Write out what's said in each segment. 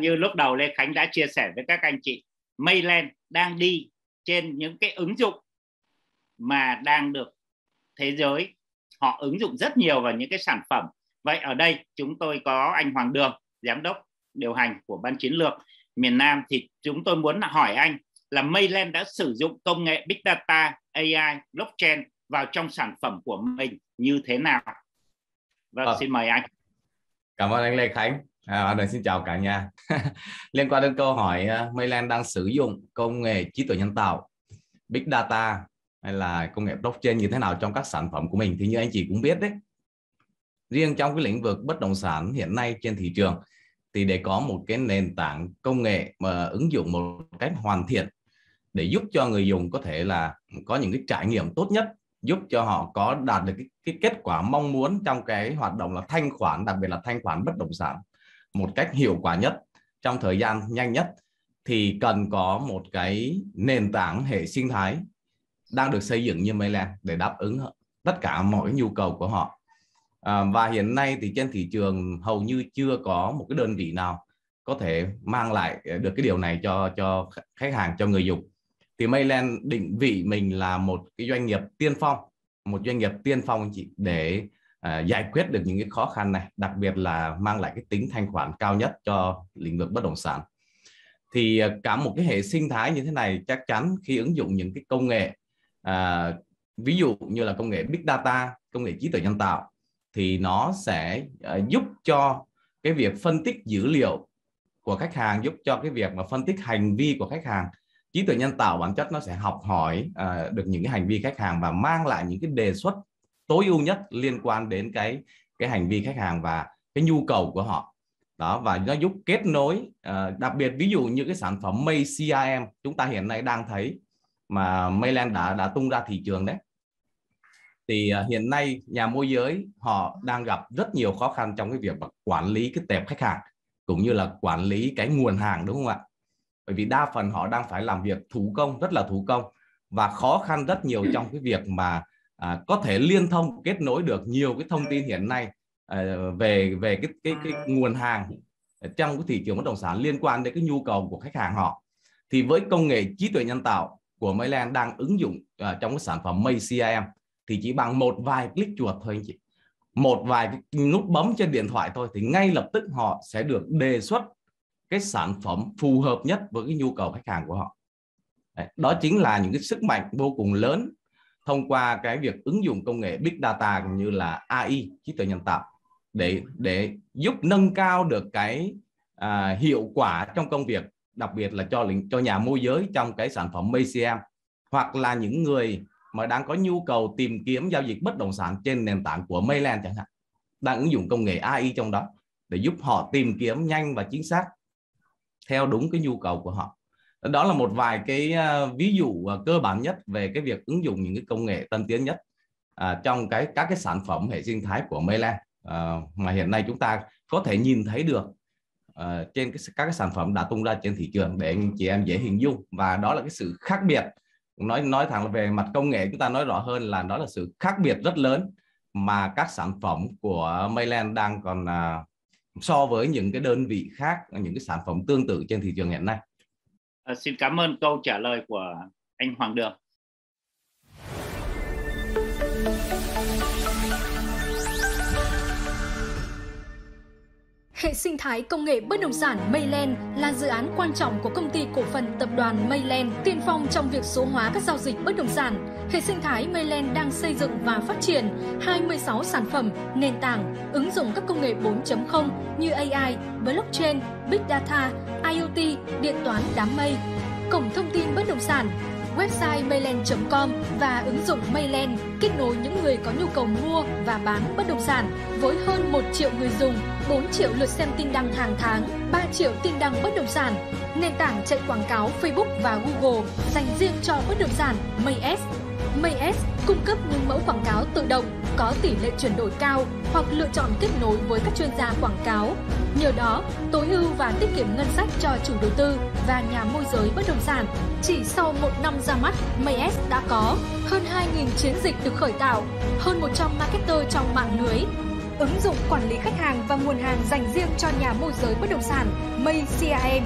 như lúc đầu Lê Khánh đã chia sẻ với các anh chị, Meey Land đang đi trên những cái ứng dụng mà đang được thế giới họ ứng dụng rất nhiều vào những cái sản phẩm. Vậy ở đây chúng tôi có anh Hoàng Đường, giám đốc điều hành của Ban Chiến lược miền Nam, thì chúng tôi muốn hỏi anh là Meey Land đã sử dụng công nghệ Big Data, AI, Blockchain vào trong sản phẩm của mình như thế nào? Vâng, xin mời anh. Cảm ơn anh Lê Khánh. Xin chào cả nhà. Liên quan đến câu hỏi Meey Land đang sử dụng công nghệ trí tuệ nhân tạo, Big Data hay là công nghệ Blockchain như thế nào trong các sản phẩm của mình, thì như anh chị cũng biết đấy, riêng trong cái lĩnh vực bất động sản hiện nay trên thị trường, thì để có một cái nền tảng công nghệ mà ứng dụng một cách hoàn thiện để giúp cho người dùng có thể là có những cái trải nghiệm tốt nhất, giúp cho họ có đạt được cái kết quả mong muốn trong cái hoạt động là thanh khoản, đặc biệt là thanh khoản bất động sản một cách hiệu quả nhất trong thời gian nhanh nhất, thì cần có một cái nền tảng hệ sinh thái đang được xây dựng như Meey Land để đáp ứng tất cả mọi nhu cầu của họ. Và hiện nay thì trên thị trường hầu như chưa có một cái đơn vị nào có thể mang lại được cái điều này cho khách hàng, cho người dùng. Thì Meey Land định vị mình là một cái doanh nghiệp tiên phong, anh chị, để giải quyết được những cái khó khăn này, đặc biệt là mang lại cái tính thanh khoản cao nhất cho lĩnh vực bất động sản. Thì cả một cái hệ sinh thái như thế này, chắc chắn khi ứng dụng những cái công nghệ ví dụ như là công nghệ Big Data, công nghệ trí tuệ nhân tạo, thì nó sẽ giúp cho cái việc phân tích dữ liệu của khách hàng, giúp cho cái việc mà phân tích hành vi của khách hàng. Trí tuệ nhân tạo bản chất nó sẽ học hỏi được những cái hành vi khách hàng và mang lại những cái đề xuất tối ưu nhất liên quan đến cái hành vi khách hàng và cái nhu cầu của họ. Đó, và nó giúp kết nối, đặc biệt ví dụ như cái sản phẩm Meey CRM chúng ta hiện nay đang thấy mà Meey Land đã tung ra thị trường đấy. Thì hiện nay nhà môi giới họ đang gặp rất nhiều khó khăn trong cái việc quản lý cái tệp khách hàng cũng như là quản lý cái nguồn hàng, đúng không ạ? Bởi vì đa phần họ đang phải làm việc thủ công, rất là thủ công, và khó khăn rất nhiều trong cái việc mà có thể liên thông, kết nối được nhiều cái thông tin hiện nay về cái nguồn hàng trong cái thị trường bất động sản liên quan đến cái nhu cầu của khách hàng họ. Thì với công nghệ trí tuệ nhân tạo của Meey Land đang ứng dụng trong cái sản phẩm Meey CRM, thì chỉ bằng một vài click chuột thôi anh chị, một vài cái nút bấm trên điện thoại thôi, thì ngay lập tức họ sẽ được đề xuất cái sản phẩm phù hợp nhất với cái nhu cầu khách hàng của họ. Đó chính là những cái sức mạnh vô cùng lớn thông qua cái việc ứng dụng công nghệ Big Data cũng như là AI, trí tuệ nhân tạo, để giúp nâng cao được cái hiệu quả trong công việc, đặc biệt là cho nhà môi giới trong cái sản phẩm Meey CRM, hoặc là những người mà đang có nhu cầu tìm kiếm giao dịch bất động sản trên nền tảng của Meey Land chẳng hạn, đang ứng dụng công nghệ AI trong đó để giúp họ tìm kiếm nhanh và chính xác theo đúng cái nhu cầu của họ. Đó là một vài cái ví dụ cơ bản nhất về cái việc ứng dụng những cái công nghệ tân tiến nhất trong các cái sản phẩm hệ sinh thái của Meey Land mà hiện nay chúng ta có thể nhìn thấy được trên các cái sản phẩm đã tung ra trên thị trường, để anh chị em dễ hình dung. Và đó là cái sự khác biệt, nói thẳng về mặt công nghệ, chúng ta nói rõ hơn là đó là sự khác biệt rất lớn mà các sản phẩm của Meey Land đang còn so với những cái đơn vị khác, những cái sản phẩm tương tự trên thị trường hiện nay. Xin cảm ơn câu trả lời của anh Hoàng Đường. Hệ sinh thái công nghệ bất động sản Meey Land là dự án quan trọng của công ty cổ phần tập đoàn Meey Land, tiên phong trong việc số hóa các giao dịch bất động sản. Hệ sinh thái Meey Land đang xây dựng và phát triển 26 sản phẩm, nền tảng, ứng dụng các công nghệ 4.0 như AI, Blockchain, Big Data, IoT, điện toán đám mây, cổng thông tin bất động sản, website meeyland.com và ứng dụng Meey Land kết nối những người có nhu cầu mua và bán bất động sản với hơn 1 triệu người dùng, 4 triệu lượt xem tin đăng hàng tháng, 3 triệu tin đăng bất động sản. Nền tảng chạy quảng cáo Facebook và Google dành riêng cho bất động sản Meey S. Meey S cung cấp những mẫu quảng cáo tự động có tỷ lệ chuyển đổi cao hoặc lựa chọn kết nối với các chuyên gia quảng cáo. Nhờ đó, tối ưu và tiết kiệm ngân sách cho chủ đầu tư và nhà môi giới bất động sản. Chỉ sau 1 năm ra mắt, Meey S đã có hơn 2.000 chiến dịch được khởi tạo, hơn 100 marketer trong mạng lưới. ứng dụng quản lý khách hàng và nguồn hàng dành riêng cho nhà môi giới bất động sản Meey CRM.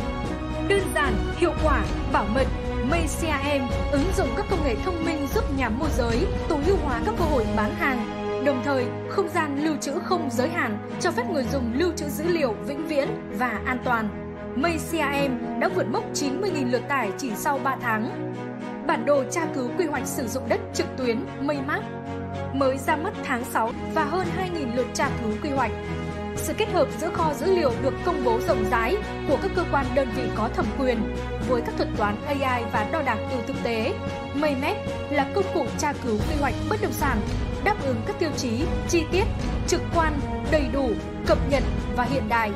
Đơn giản, hiệu quả, bảo mật, Meey CRM ứng dụng các công nghệ thông minh giúp nhà môi giới tối ưu hóa các cơ hội bán hàng. Đồng thời, không gian lưu trữ không giới hạn cho phép người dùng lưu trữ dữ liệu vĩnh viễn và an toàn. Meey CRM đã vượt mốc 90.000 lượt tải chỉ sau 3 tháng. Bản đồ tra cứu quy hoạch sử dụng đất trực tuyến Meey Map mới ra mắt tháng 6 và hơn 2.000 lượt tra cứu quy hoạch. Sự kết hợp giữa kho dữ liệu được công bố rộng rãi của các cơ quan đơn vị có thẩm quyền với các thuật toán AI và đo đạc từ thực tế, Meey Map là công cụ tra cứu quy hoạch bất động sản đáp ứng các tiêu chí chi tiết, trực quan, đầy đủ, cập nhật và hiện đại.